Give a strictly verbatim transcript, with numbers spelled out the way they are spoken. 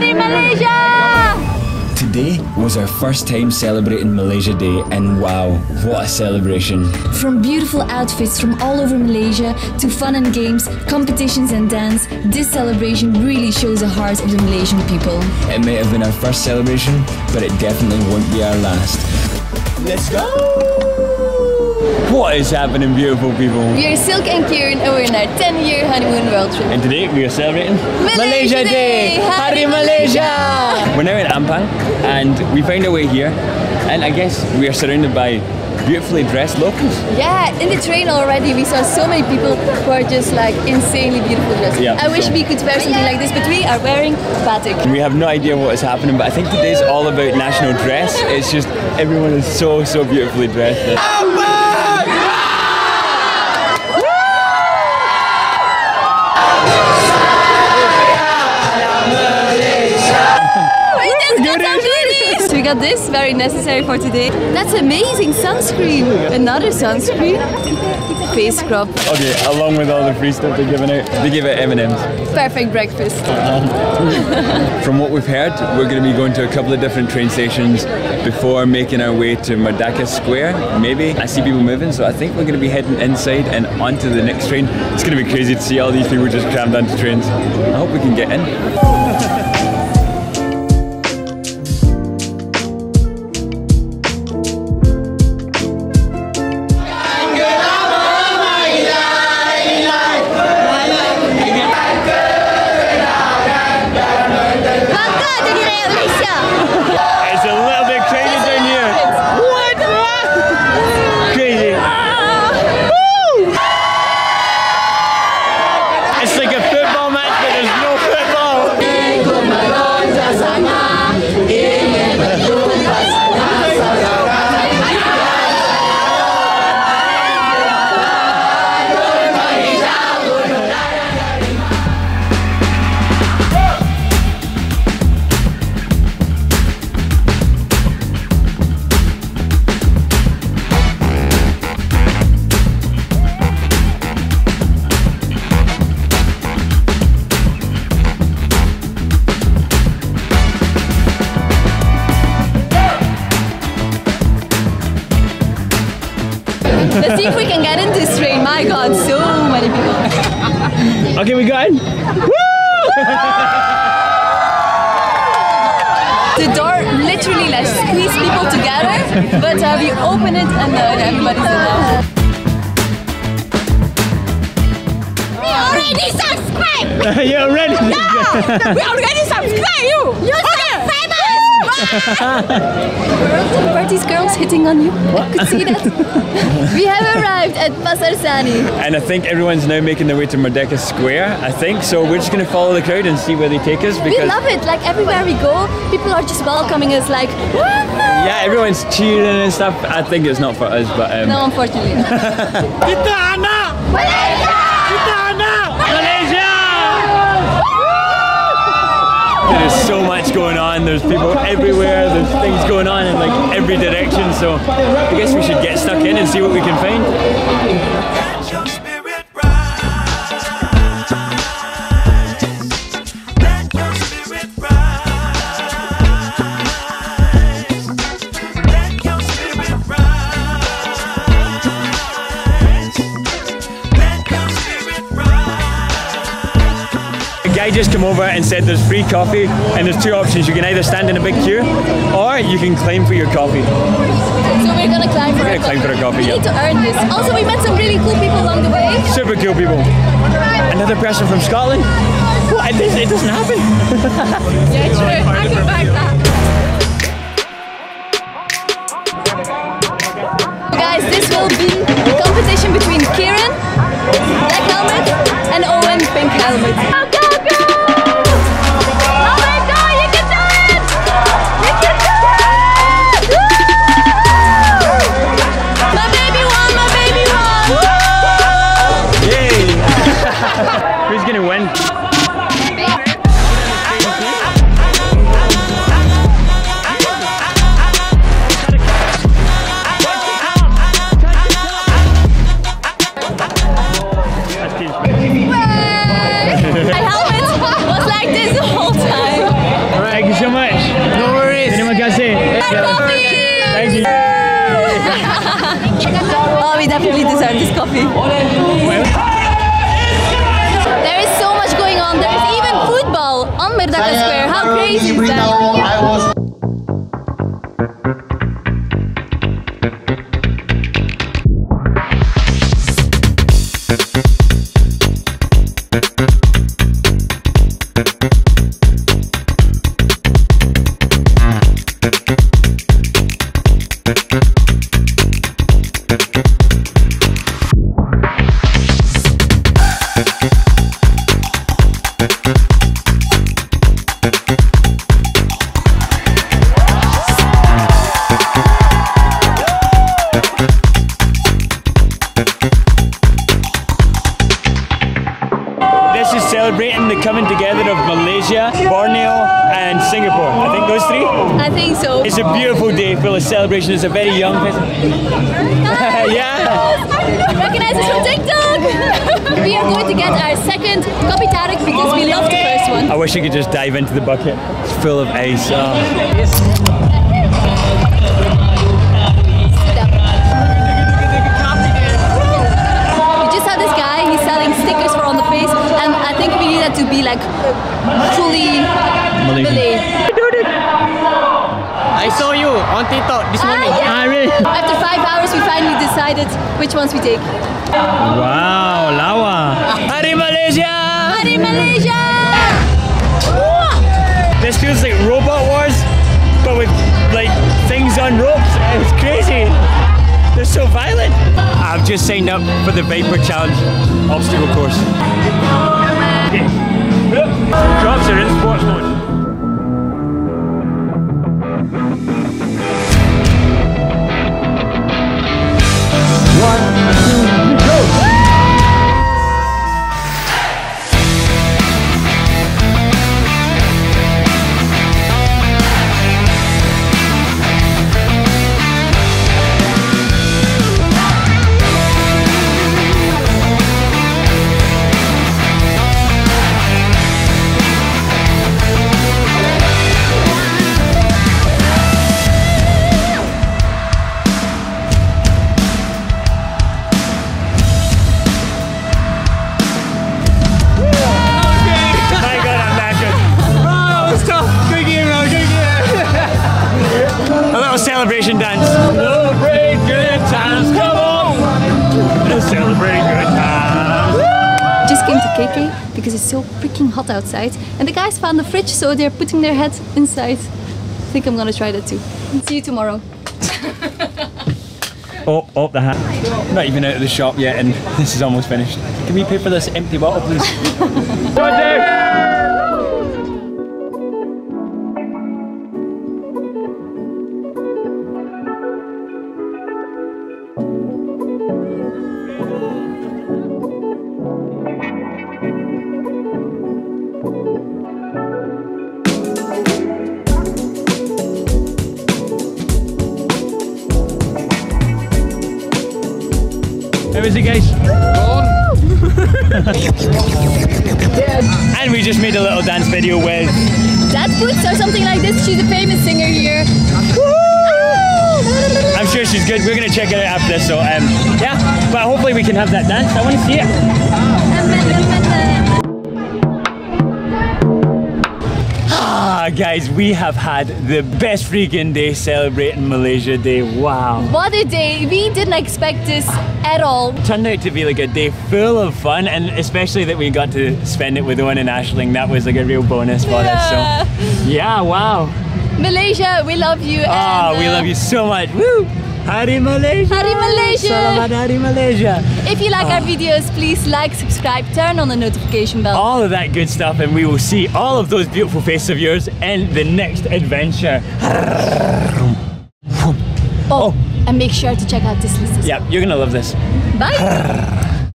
Hari Malaysia! Today was our first time celebrating Malaysia Day, and wow, what a celebration! From beautiful outfits from all over Malaysia to fun and games, competitions and dance, this celebration really shows the heart of the Malaysian people. It may have been our first celebration, but it definitely won't be our last. Let's go! What is happening, beautiful people? We are Silk and Kieran, and we're in our ten year honeymoon world trip. And today we are celebrating Malaysia, Malaysia Day! Hari Malaysia! Malaysia! We're now in Ampang, and we found our way here, and I guess we are surrounded by beautifully dressed locals. Yeah, in the train already we saw so many people who are just like insanely beautiful dressed. Yeah, I wish so. we could wear something like this, but we are wearing batik. We have no idea what is happening, but I think today's all about national dress. It's just everyone is so, so beautifully dressed. Ampang! We got this, very necessary for today. That's amazing sunscreen. Another sunscreen. Face scrub. Okay, along with all the free stuff they're giving out, they give out M and M's. Perfect breakfast. From what we've heard, we're going to be going to a couple of different train stations before making our way to Merdeka Square, maybe. I see people moving, so I think we're going to be heading inside and onto the next train. It's going to be crazy to see all these people just crammed onto trains. I hope we can get in. Let's see if we can get in this train. My god, so many people. Okay, we got in. Woo! The door literally like squeezed people together, but uh, we open it and uh, everybody's in there. We already subscribed! You already? No! We already subscribed, you! You okay. Subscribed! Were these girls hitting on you? What? I could see that. We have arrived at Pasar Sani. And I think everyone's now making their way to Merdeka Square, I think. So we're just going to follow the crowd and see where they take us. Because we love it. Like everywhere we go, people are just welcoming us like, Whoa! Yeah, everyone's cheering and stuff. I think it's not for us, but... Um... No, unfortunately. Kita anak! Malaysia! Kita anak! Malaysia! There's so much going on, there's people everywhere, there's things going on in like every direction, so I guess we should get stuck in and see what we can find. The guy just came over and said there's free coffee, and there's two options. You can either stand in a big queue, or you can climb for your coffee. So we're gonna climb for we're our gonna coffee. Climb for a coffee. We yeah. need to earn this. Also, we met some really cool people along the way. Super cool people. Another person from Scotland. What? It, it doesn't happen. Yeah, true. I can back that. Guys, this will be a competition between Kieran, black helmet, and Owen, pink helmet. Who's gonna win? I we definitely deserve this coffee. There is so much going on. There is even football on Merdeka Square. How crazy is that? Celebrating the coming together of Malaysia, Borneo and Singapore. I think those three? I think so. It's a beautiful day full of celebration. It's a very young person. Yeah! Recognize us from TikTok! We are going to get our second kopi tarik because we loved the first one. I wish I could just dive into the bucket. It's full of ice. Oh. To be like truly Malay. I saw you on TikTok this morning. Ah, yeah. After five hours, we finally decided which ones we take. Wow, Lawa! Hari Malaysia! Hari Malaysia! This feels like Robot Wars, but with like things on ropes. It's crazy. They're so violent. I've just signed up for the Vapor Challenge obstacle course. Okay. Drops are in sports mode. One, two, go! Celebration dance. Celebrate good times, come on! Celebrate good times. Just came to K K because it's so freaking hot outside, and the guys found the fridge, so they're putting their heads inside. I think I'm gonna try that too. See you tomorrow. Oh, oh, the hat. I'm not even out of the shop yet, and this is almost finished. Can we pay for this empty bottle, please? How is it, guys? Yes. And we just made a little dance video with Dad Boots or something like this. She's a famous singer here. Woo! I'm sure she's good. We're gonna check it out after this. So um, yeah, but hopefully we can have that dance. I want to see it. Ah, guys, we have had the best freaking day celebrating Malaysia Day. Wow. What a day! We didn't expect this at all. It turned out to be like a day full of fun, and especially that we got to spend it with Owen and Ashling. That was like a real bonus for yeah. us. So, yeah, wow. Malaysia, we love you. Ah, oh, uh, we love you so much. Woo! Hari Malaysia! Hari Malaysia! Selamat Hari Malaysia! If you like oh. our videos, please like, subscribe, turn on the notification bell. All of that good stuff, and we will see all of those beautiful faces of yours in the next adventure. Oh. Oh. And make sure to check out this list as well. Yeah, you're gonna love this. Bye!